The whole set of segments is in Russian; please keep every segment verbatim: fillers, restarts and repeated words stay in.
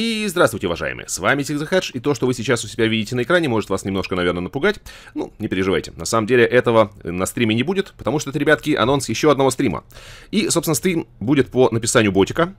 И здравствуйте, уважаемые, с вами ZigTheHedge, и то, что вы сейчас у себя видите на экране, может вас немножко, наверное, напугать. Ну, не переживайте, на самом деле этого на стриме не будет, потому что это, ребятки, анонс еще одного стрима. И, собственно, стрим будет по написанию ботика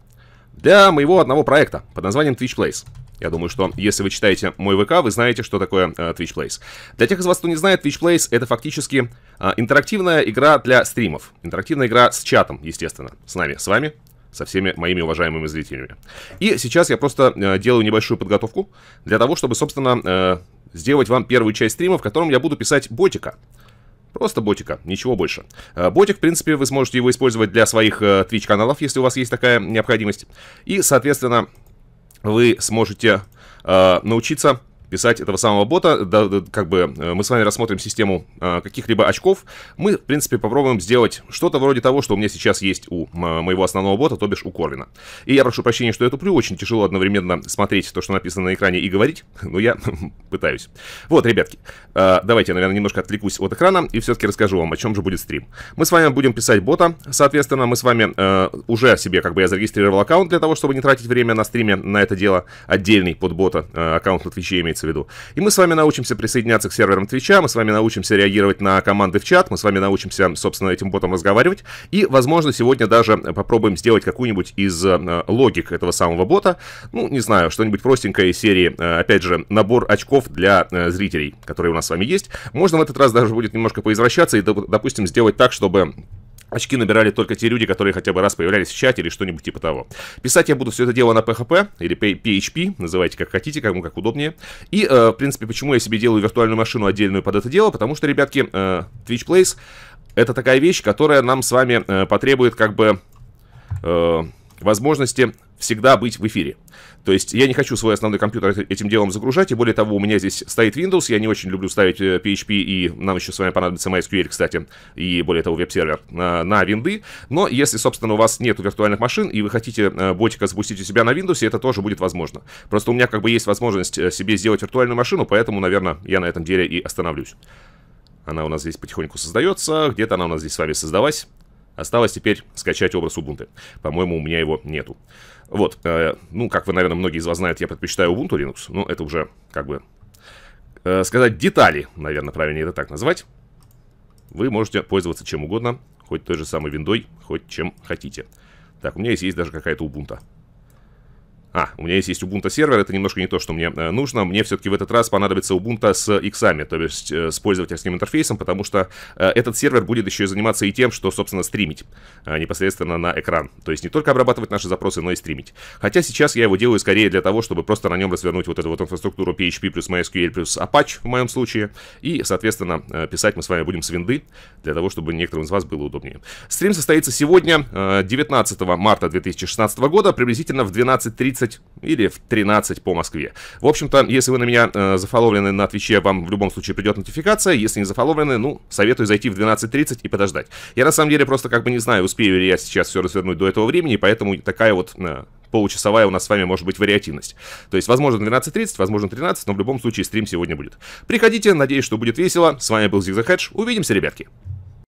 для моего одного проекта под названием Twitch Plays. Я думаю, что если вы читаете мой ВК, вы знаете, что такое э, Twitch Plays. Для тех из вас, кто не знает, Twitch Plays — это фактически э, интерактивная игра для стримов. Интерактивная игра с чатом, естественно, с нами, с вами, со всеми моими уважаемыми зрителями. И сейчас я просто э, делаю небольшую подготовку для того, чтобы, собственно, э, сделать вам первую часть стрима, в котором я буду писать ботика. Просто ботика, ничего больше. Ботик, в принципе, вы сможете его использовать для своих Twitch-каналов, если у вас есть такая необходимость. И, соответственно, вы сможете э, научиться писать этого самого бота. Да, да, как бы мы с вами рассмотрим систему э, каких-либо очков. Мы, в принципе, попробуем сделать что-то вроде того, что у меня сейчас есть у моего основного бота, то бишь у Корвина. И я прошу прощения, что я туплю. Очень тяжело одновременно смотреть то, что написано на экране, и говорить. Но я пытаюсь. Вот, ребятки, э, давайте я, наверное, немножко отвлекусь от экрана и все-таки расскажу вам, о чем же будет стрим. Мы с вами будем писать бота. Соответственно, мы с вами э, уже себе, как бы, я зарегистрировал аккаунт для того, чтобы не тратить время на стриме на это дело. Отдельный под бота э, аккаунт на Твиче имеется в виду. И мы с вами научимся присоединяться к серверам Твича, мы с вами научимся реагировать на команды в чат, мы с вами научимся, собственно, этим ботом разговаривать. И, возможно, сегодня даже попробуем сделать какую-нибудь из э, логик этого самого бота. Ну, не знаю, что-нибудь простенькое из серии, э, опять же, набор очков для э, зрителей, которые у нас с вами есть. Можно в этот раз даже будет немножко поизвращаться и, допустим, сделать так, чтобы очки набирали только те люди, которые хотя бы раз появлялись в чате или что-нибудь типа того. Писать я буду все это дело на пэ хэ пэ или пэ хэ пэ, называйте как хотите, кому как удобнее. И, э, в принципе, почему я себе делаю виртуальную машину отдельную под это дело, потому что, ребятки, э, Twitch Plays — это такая вещь, которая нам с вами э, потребует, как бы, э, возможности всегда быть в эфире. То есть я не хочу свой основной компьютер этим делом загружать, и более того, у меня здесь стоит Windows, я не очень люблю ставить пэ хэ пэ, и нам еще с вами понадобится MySQL, кстати, и более того, веб-сервер на, на винды. Но если, собственно, у вас нет виртуальных машин, и вы хотите ботика запустить у себя на Windows, это тоже будет возможно. Просто у меня, как бы, есть возможность себе сделать виртуальную машину, поэтому, наверное, я на этом деле и остановлюсь. Она у нас здесь потихоньку создается, где-то она у нас здесь с вами создалась. Осталось теперь скачать образ Ubuntu. По-моему, у меня его нету. Вот, э, ну, как вы, наверное, многие из вас знают, я предпочитаю Ubuntu Linux. Ну, это уже, как бы, э, сказать, детали, наверное, правильнее это так назвать. Вы можете пользоваться чем угодно, хоть той же самой виндой, хоть чем хотите. Так, у меня есть, есть даже какая-то Ubuntu. А, у меня есть, есть Ubuntu сервер, это немножко не то, что мне э, нужно. Мне все-таки в этот раз понадобится Ubuntu с иксами, то есть э, с пользовательским интерфейсом, потому что э, этот сервер будет еще и заниматься и тем, что, собственно, стримить э, непосредственно на экран. То есть не только обрабатывать наши запросы, но и стримить. Хотя сейчас я его делаю скорее для того, чтобы просто на нем развернуть вот эту вот инфраструктуру пэ хэ пэ плюс MySQL плюс Apache в моем случае. И, соответственно, э, писать мы с вами будем с винды, для того, чтобы некоторым из вас было удобнее. Стрим состоится сегодня, э, девятнадцатого марта две тысячи шестнадцатого года, приблизительно в двенадцать тридцать. Или в тринадцать по Москве. В общем-то, если вы на меня э, зафоловлены на Твиче, вам в любом случае придет нотификация. Если не зафоловлены, ну, советую зайти в двенадцать тридцать и подождать. Я на самом деле просто, как бы, не знаю, успею ли я сейчас все развернуть до этого времени, поэтому такая вот э, получасовая у нас с вами может быть вариативность. То есть, возможно, двенадцать тридцать, возможно, тринадцать, но в любом случае стрим сегодня будет. Приходите, надеюсь, что будет весело. С вами был ZigTheHedge. Увидимся, ребятки!